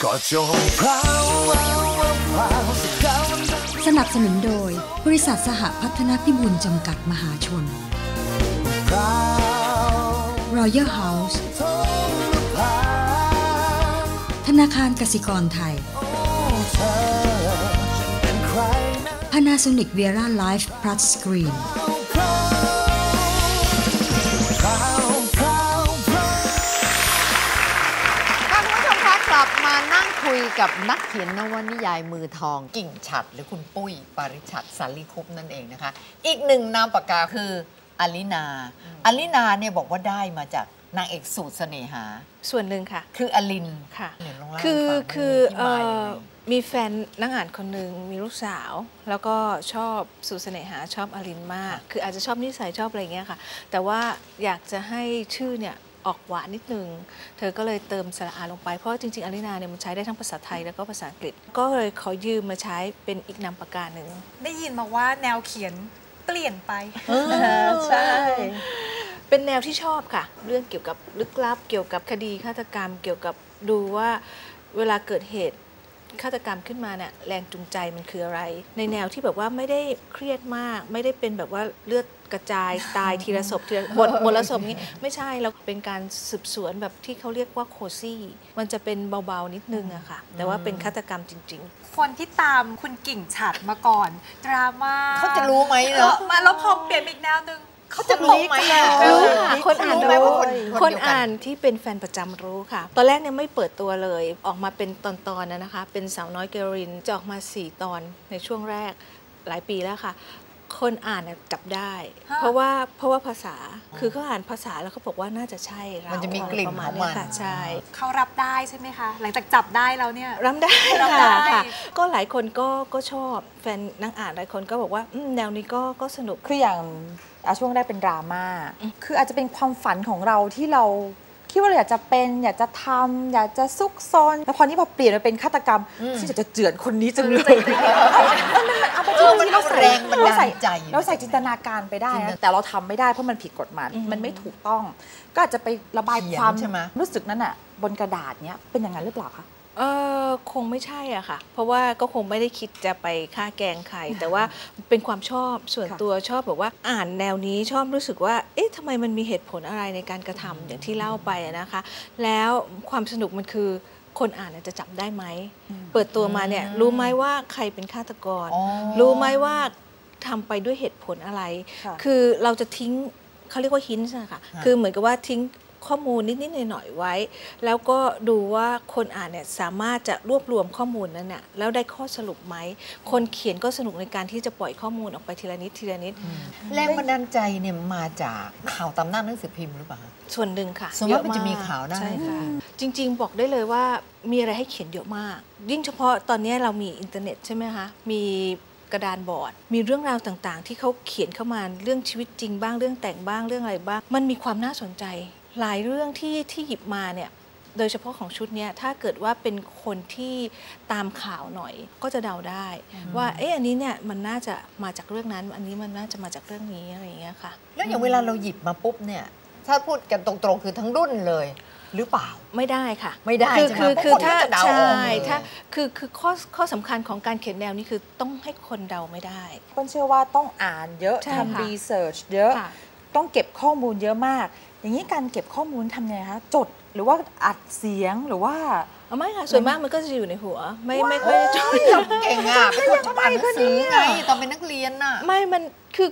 ก็จงเผาสนับสนุนโดยบริษัทสหพัฒนพิบูลจำกัดมหาชน Royal House ธนาคารกสิกรไทย Panasonic Viera Life Plus Screenคุยกับนักเขียนนวนิยายมือทองกิ่งฉัตรหรือคุณปุ้ยปริฉัตรสาลีคุปต์นั่นเองนะคะอีกหนึ่งนามปากกาคืออลินาอลินาเนี่ยบอกว่าได้มาจากนางเอกสูตรเสน่หาส่วนหนึ่งค่ะคืออลินค่ะคือมีแฟนนักอ่านคนหนึ่งมีลูกสาวแล้วก็ชอบสูตรเสน่หาชอบอลินมากคืออาจจะชอบนิสัยชอบอะไรเงี้ยค่ะแต่ว่าอยากจะให้ชื่อเนี่ยออกหวานนิดนึงเธอก็เลยเติมสระอาลงไปเพราะจริงๆอลินาเนี่ยมันใช้ได้ทั้งภาษาไทยแล้วก็ภาษาอังกฤษก็เลยขอยืมมาใช้เป็นอีกนามปากกาหนึ่งได้ยินมาว่าแนวเขียนเปลี่ยนไปใช่เป็นแนวที่ชอบค่ะเรื่องเกี่ยวกับลึกลับเกี่ยวกับคดีฆาตกรรมเกี่ยวกับดูว่าเวลาเกิดเหตุฆาตกรรมขึ้นมาเนี่ยแรงจูงใจมันคืออะไรในแนวที่แบบว่าไม่ได้เครียดมากไม่ได้เป็นแบบว่าเลือดกระจายตายทีละศพทีละหมดละศพนี้ไม่ใช่เราเป็นการสืบสวนแบบที่เขาเรียกว่าโคซี่มันจะเป็นเบาๆนิดนึงอะค่ะแต่ว่าเป็นฆาตกรรมจริงๆคนที่ตามคุณกิ่งฉัตรมาก่อนดราม่าเขาจะรู้ไหมเนอะมาแล้วพอเปลี่ยนอีกแนวนึงเขาจะรู้ไหมรู้ค่ะคนอ่านรู้คนอ่านที่เป็นแฟนประจำรู้ค่ะตอนแรกเนี่ยไม่เปิดตัวเลยออกมาเป็นตอนๆนะคะเป็นสาวน้อยเกรินจะออกมา4 ตอนในช่วงแรกหลายปีแล้วค่ะคนอ่านจับได้เพราะว่าภาษาคือเขาอ่านภาษาแล้วเขาบอกว่าน่าจะใช่เรามันจะมีกลิ่นของมันใช่เขารับได้ใช่ไหมคะหลังจากจับได้แล้วเนี่ยรับได้ค่ะก็หลายคนก็ชอบแฟนนักอ่านหลายคนก็บอกว่าแนวนี้ก็สนุกคืออย่างช่วงแรกเป็นดราม่าคืออาจจะเป็นความฝันของเราที่เราคิดว่าเราอยากจะเป็นอยากจะทำอยากจะซุกซนแล้วพอนี้พอเปลี่ยนมาเป็นฆาตกรรมที่จะเจือนคนนี้จังเลยเราใส่จินตนาการไปได้แต่เราทำไม่ได้เพราะมันผิดกฎหมายมันไม่ถูกต้องก็อาจจะไประบายความรู้สึกนั้นอะบนกระดาษเนี้ยเป็นอย่างนั้นหรือเปล่าคะคงไม่ใช่อะค่ะเพราะว่าก็คงไม่ได้คิดจะไปฆ่าแกงใครแต่ว่าเป็นความชอบส่วนตัวชอบแบบว่าอ่านแนวนี้ชอบรู้สึกว่าเอ๊ะทำไมมันมีเหตุผลอะไรในการกระทำอย่างที่เล่าไปนะคะแล้วความสนุกมันคือคนอ่านจะจับได้ไหมเปิดตัวมาเนี่ยรู้ไหมว่าใครเป็นฆาตกรรู้ไหมว่าทำไปด้วยเหตุผลอะไรคือเราจะทิ้งเขาเรียกว่าหินใช่ไหมคะคือเหมือนกับว่าทิ้งข้อมูลนิดๆหน่อยๆไว้แล้วก็ดูว่าคนอ่านเนี่ยสามารถจะรวบรวมข้อมูลนั้นน่ะแล้วได้ข้อสรุปไหมคนเขียนก็สนุกในการที่จะปล่อยข้อมูลออกไปทีละนิดทีละนิดแรงบันดาลใจเนี่ยมาจากข่าวตามหน้าหนังสือพิมพ์หรือเปล่าส่วนหนึ่งค่ะส่วนมากมันจะมีข่าวได้จริงๆบอกได้เลยว่ามีอะไรให้เขียนเยอะมากยิ่งเฉพาะตอนนี้เรามีอินเทอร์เน็ตใช่ไหมคะมีกระดานบอร์ดมีเรื่องราวต่างๆที่เขาเขียนเข้ามาเรื่องชีวิตจริงบ้างเรื่องแต่งบ้างเรื่องอะไรบ้างมันมีความน่าสนใจหลายเรื่องที่หยิบมาเนี่ยโดยเฉพาะของชุดเนี่ยถ้าเกิดว่าเป็นคนที่ตามข่าวหน่อยก็จะเดาได้ว่าเอ๊ะอันนี้เนี่ยมันน่าจะมาจากเรื่องนั้นอันนี้มันน่าจะมาจากเรื่องนี้อะไรอย่างเงี้ยค่ะแล้วอย่างเวลาเราหยิบมาปุ๊บเนี่ยถ้าพูดกันตรงๆคือทั้งรุ่นเลยหรือเปล่าไม่ได้ค่ะไม่ได้คือถ้าใช่ถ้าคือข้อสำคัญของการเขียนแนวนี้คือต้องให้คนเดาไม่ได้ก็เชื่อว่าต้องอ่านเยอะทำรีเสิร์ชเยอะต้องเก็บข้อมูลเยอะมากอย่างนี้การเก็บข้อมูลทำไงคะจดหรือว่าอัดเสียงหรือว่าไม่ค่ะส่วนมากมันก็จะอยู่ในหัวไม่ค่อยจดเก่งอ่ะเป็นคนชอบอ่านหนังสือไงตอนเป็นนักเรียนอ่ะไม่มัน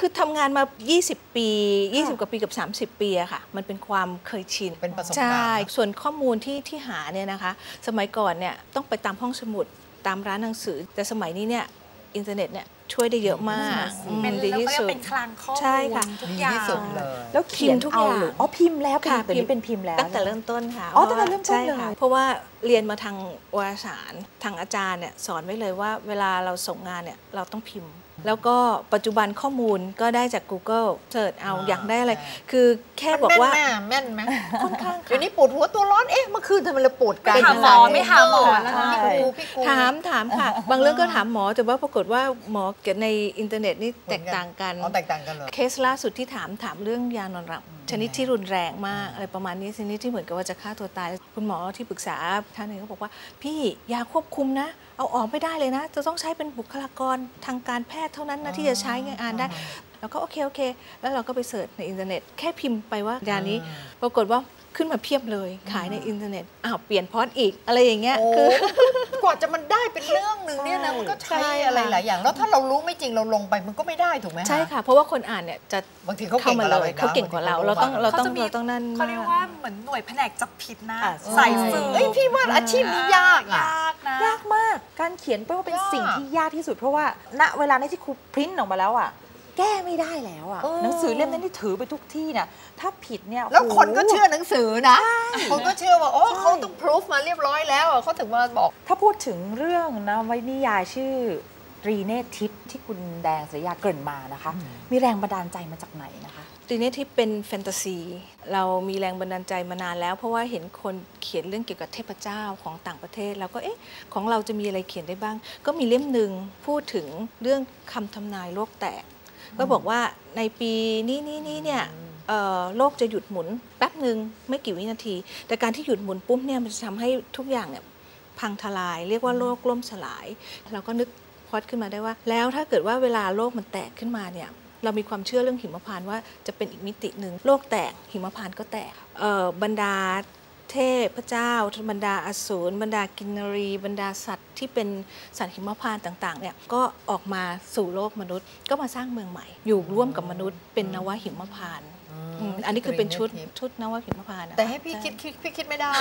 คือทำงานมา20ปี20กว่าปีกับ30ปีอะค่ะมันเป็นความเคยชินเป็นประสบการณ์ใช่ส่วนข้อมูลที่หาเนี่ยนะคะสมัยก่อนเนี่ยต้องไปตามห้องสมุดตามร้านหนังสือแต่สมัยนี้เนี่ยอินเทอร์เน็ตเนี่ยช่วยได้เยอะมากเป็นดีที่สุดเป็นคลังข้อมูลใช่ค่ะทุกอย่างแล้วเขียนทุกอย่างอ๋อพิมพ์แล้วค่ะเป็นพิมพ์แล้วตั้งแต่เริ่มต้นค่ะอ๋อตั้งแต่เริ่มต้นเลยเพราะว่าเรียนมาทางวารสารทางอาจารย์เนี่ยสอนไว้เลยว่าเวลาเราส่งงานเนี่ยเราต้องพิมพ์แล้วก็ปัจจุบันข้อมูลก็ได้จาก Google เสิร์ชเอาอยากได้อะไรคือแค่บอกว่าแม่นไหมค่อนข้างเดี๋ยวนี้ปวดหัวตัวร้อนเอ๊ะเมื่อคืนทำไมเราปวดกันหมอไม่หาหมอแล้วพี่กูถามค่ะบางเรื่องก็ถามหมอแต่ว่าปรากฏว่าหมอ กับในอินเทอร์เน็ตนี่แตกต่างกันแตกต่างกันเลยเคสล่าสุดที่ถามเรื่องยานอนหลับชนิดที่รุนแรงมากอะไรประมาณนี้ชนิดที่เหมือนกับว่าจะฆ่าตัวตายคุณหมอที่ปรึกษาท่านหนึ่งเขาบอกว่าพี่ยาควบคุมนะเอาออกไม่ได้เลยนะจะต้องใช้เป็นบุคลากรทางการแพทย์เท่านั้นนะที่จะใช้งานได้แล้วก็โอเคแล้วเราก็ไปเสิร์ชในอินเทอร์เน็ตแค่พิมพ์ไปว่ายานี้ปรากฏว่าขึ้นมาเพียบเลยขายในอินเทอร์เน็ตอ้าวเปลี่ยนพอดอีกอะไรอย่างเงี้ยคือกว่าจะมันได้เป็นเรื่องหนึ่งเนี่ยนะมันก็ใช้อะไรหลายอย่างแล้วถ้าเรารู้ไม่จริงเราลงไปมันก็ไม่ได้ถูกไหมใช่ค่ะเพราะว่าคนอ่านเนี่ยจะบางทีเขาเก่งกว่าเราเราต้องนั่นเขาเรียกว่าเหมือนหน่วยแผนกจับผิดนะใส่สื่อพี่ว่าอาชีพนี้ยากมากการเขียนก็เป็นสิ่งที่ยากที่สุดเพราะว่าณเวลาที่ครูพริ้นออกมาแล้วอ่ะแก้ไม่ได้แล้วอ่ะหนังสือเล่มนั้นที่ถือไปทุกที่น่ะถ้าผิดเนี่ยแล้วคนก็เชื่อหนังสือนะคนก็เชื่อว่าโอ้เขาต้องพิสูจน์มาเรียบร้อยแล้วเขาถึงมาบอกถ้าพูดถึงเรื่องนะวนิยายชื่อตรีเนตรทิพย์ที่คุณแดงศิริยาเกริ่นมานะคะมีแรงบันดาลใจมาจากไหนนะคะตรีเนตรทิพย์เป็นแฟนตาซีเรามีแรงบันดาลใจมานานแล้วเพราะว่าเห็นคนเขียนเรื่องเกี่ยวกับเทพเจ้าของต่างประเทศเราก็เอ๊ะของเราจะมีอะไรเขียนได้บ้างก็มีเล่มหนึ่งพูดถึงเรื่องคำทำนายโลกแตกก็บอกว่าในปีนี้เนี่ยโลกจะหยุดหมุนแป๊บหนึ่งไม่กี่วินาทีแต่การที่หยุดหมุนปุ๊บเนี่ยมันจะทำให้ทุกอย่างเนี่ยพังทลายเรียกว่าโลกล่มสลายเราก็นึกพอดขึ้นมาได้ว่าแล้วถ้าเกิดว่าเวลาโลกมันแตกขึ้นมาเนี่ยเรามีความเชื่อเรื่องหิมพานต์ว่าจะเป็นอีกมิติหนึ่งโลกแตกหิมพานต์ก็แตกบรรดาเทพเจ้าบรรดาอสูรบรรดากินรีบรรดาสัตว์ที่เป็นสัตว์หิมพานต์ต่างๆเนี่ยก็ออกมาสู่โลกมนุษย์ก็มาสร้างเมืองใหม่อยู่ร่วมกับมนุษย์เป็นนวหิมพานต์อันนี้คือเป็นชุดนวหิมพานต์แต่ให้พี่คิดไม่ได้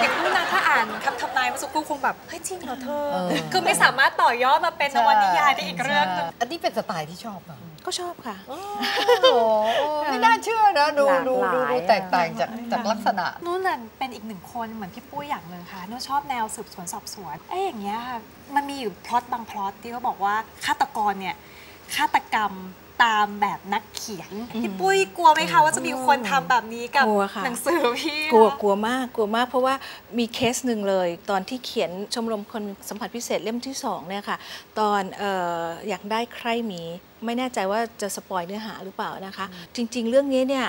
อย่างนี้นะถ้าอ่านคำทำนายเมื่อสักครู่คงแบบเฮ้ยจริงเหรอเธอคือไม่สามารถต่อยอดมาเป็นนวนิยายได้อีกเรื่องอันนี้เป็นสไตล์ที่ชอบก็ชอบค่ะไม่น่าเชื่อนะดูแตกต่างจากลักษณะนู่นเป็นอีกหนึ่งคนเหมือนพี่ปุ้ยอย่างหนึ่งค่ะนู่นชอบแนวสืบสวนสอบสวนอย่างเงี้ยค่ะมันมีอยู่พล็อตบางพล็อตที่เขาบอกว่าฆาตกรเนี่ยฆาตกรรมตามแบบนักเขียนพี่ปุ้ยกลัวไหมคะว่าจะมีคนทำแบบนี้กับหนังสือพี่กลัวมากเพราะว่ามีเคสหนึ่งเลยตอนที่เขียนชมรมคนสัมผัสพิเศษเล่มที่2เนี่ยค่ะตอนอยากได้ใครมีไม่แน่ใจว่าจะสปอยเนื้อหาหรือเปล่านะคะจริงๆเรื่องนี้เนี่ย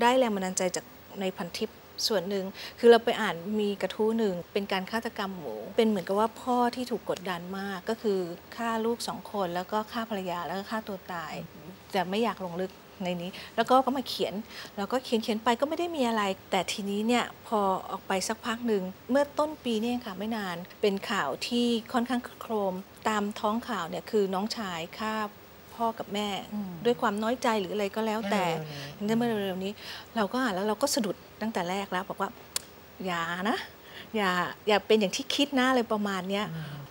ได้แรงบันดาลใจจากในพันทิปส่วนหนึ่งคือเราไปอ่านมีกระทู้หนึ่งเป็นการฆาตกรรมหมูเป็นเหมือนกับว่าพ่อที่ถูกกดดันมากก็คือฆ่าลูก2คนแล้วก็ฆ่าภรรยาแล้วก็ฆ่าตัวตายแต่ไม่อยากลงลึกในนี้แล้วก็มาเขียนแล้วก็เขียนไปก็ไม่ได้มีอะไรแต่ทีนี้เนี่ยพอออกไปสักพักหนึ่งเมื่อต้นปีเนี่ยค่ะไม่นานเป็นข่าวที่ค่อนข้างโครมตามท้องข่าวเนี่ยคือน้องชายฆ่าพ่อกับแม่ด้วยความน้อยใจหรืออะไรก็แล้วแต่ในเมื่อเร็วๆนี้เราก็อ่านแล้วเราก็สะดุดตั้งแต่แรกแล้วบอกว่าอย่าเป็นอย่างที่คิดนะอะไรประมาณเนี้ย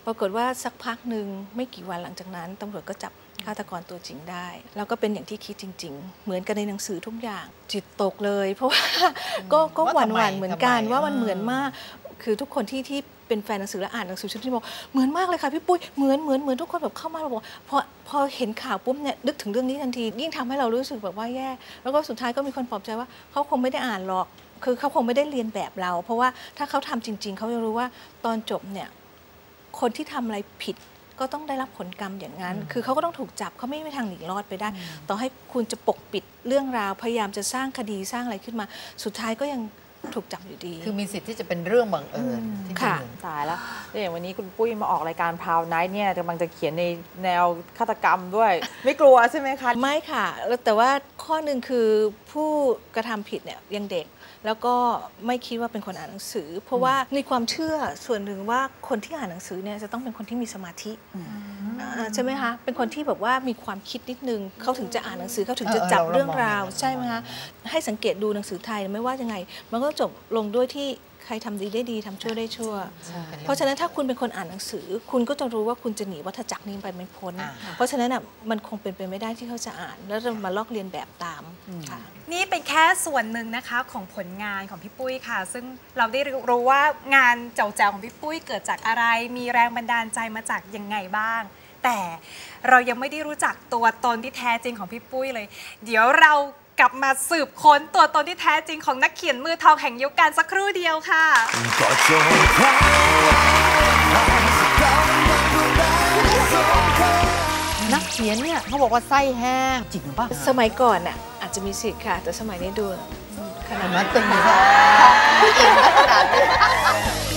ปรากฏว่าสักพักหนึ่งไม่กี่วันหลังจากนั้นตำรวจก็จับฆาตกรตัวจริงได้แล้วก็เป็นอย่างที่คิดจริงๆเหมือนกันในหนังสือทุกอย่างจิตตกเลยเพราะว่าก็หวั่นๆเหมือนกันว่ามันเหมือนมากคือทุกคนที่เป็นแฟนหนังสือและอ่านหนังสือชุดที่บอกเหมือนมากเลยค่ะพี่ปุ้ยเหมือนทุกคนแบบเข้ามาบอกพอเห็นข่าวปุ๊บเนี่ยนึกถึงเรื่องนี้ทันทียิ่งทำให้เรารู้สึกแบบว่าแย่แล้วก็สุดท้ายก็มีคนปลอบใจว่าเขาคงไม่ได้อ่านหรอกคือเขาคงไม่ได้เรียนแบบเราเพราะว่าถ้าเขาทำจริงๆเขาจะรู้ว่าตอนจบเนี่ยคนที่ทำอะไรผิดก็ต้องได้รับผลกรรมอย่างนั้นคือเขาก็ต้องถูกจับเขาไม่มีทางหนีรอดไปได้ต่อให้คุณจะปกปิดเรื่องราวพยายามจะสร้างคดีสร้างอะไรขึ้นมาสุดท้ายก็ยังถูกจับอยู่ดีคือมีสิทธิ์ที่จะเป็นเรื่องบังเอิญค่ะตายแล้วอย่างวันนี้คุณปุ้ยมาออกรายการพราวไนท์เนี่ยกำลังจะเขียนในแนวฆาตกรรมด้วยไม่กลัวใช่ไหมคะไม่ค่ะแต่ว่าข้อหนึ่งคือผู้กระทำผิดเนี่ยยังเด็กแล้วก็ไม่คิดว่าเป็นคนอ่านหนังสือเพราะว่าในความเชื่อส่วนหนึ่งว่าคนที่อ่านหนังสือเนี่ยจะต้องเป็นคนที่มีสมาธิใช่ไหมคะเป็นคนที่แบบว่ามีความคิดนิดนึงเขาถึงจะอ่านหนังสือเขาถึงจะจับเรื่องราวใช่ไหมคะให้สังเกตดูหนังสือไทยไม่ว่ายังไงมันก็จบลงด้วยที่ใครทำดีได้ดีทำชั่วได้ชั่วเพราะฉะนั้นถ้าคุณเป็นคนอ่านหนังสือคุณก็จะรู้ว่าคุณจะหนีวัฏจักรนี้ไปไม่พ้นเพราะฉะนั้นมันคงเป็นไปไม่ได้ที่เขาจะอ่านแล้วจะมาลอกเรียนแบบตามนี่เป็นแค่ส่วนหนึ่งนะคะของผลงานของพี่ปุ้ยค่ะซึ่งเราได้รู้ว่างานเจ๋อๆของพี่ปุ้ยเกิดจากอะไรมีแรงบันดาลใจมาจากยังไงบ้างแต่เรายังไม่ได้รู้จักตัวตนที่แท้จริงของพี่ปุ้ยเลยเดี๋ยวเรากลับมาสืบค้นตัวตนที่แท้จริงของนักเขียนมือทองแห่งยุคกันสักครู่เดียวค่ะ นักเขียนเนี่ยเขาบอกว่าไส้แห้งจริงหรือเปล่าสมัยก่อนน่ะอาจจะมีสิทธิ์ค่ะแต่สมัยนี้ดูขนาดนั้นตึงค่ะผู้หญิงขนาดนี้